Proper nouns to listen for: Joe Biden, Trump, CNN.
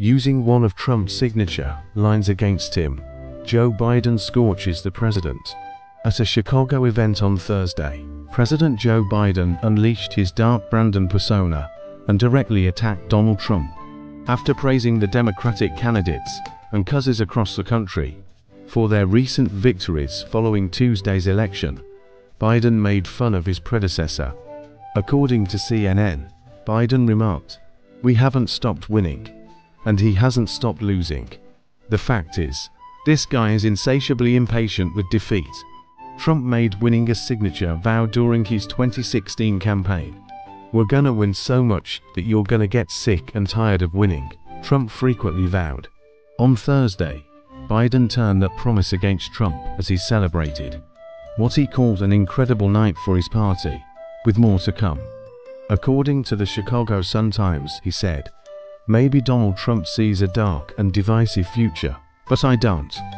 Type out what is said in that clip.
Using one of Trump's signature lines against him, Joe Biden scorches the president. At a Chicago event on Thursday, President Joe Biden unleashed his dark Brandon persona and directly attacked Donald Trump. After praising the Democratic candidates and cousins across the country for their recent victories following Tuesday's election, Biden made fun of his predecessor. According to CNN, Biden remarked, "We haven't stopped winning, and he hasn't stopped losing. The fact is, this guy is insatiably impatient with defeat." Trump made winning a signature vow during his 2016 campaign. "We're gonna win so much that you're gonna get sick and tired of winning," Trump frequently vowed. On Thursday, Biden turned that promise against Trump as he celebrated what he called an incredible night for his party, with more to come. According to the Chicago Sun-Times, he said, "Maybe Donald Trump sees a dark and divisive future, but I don't.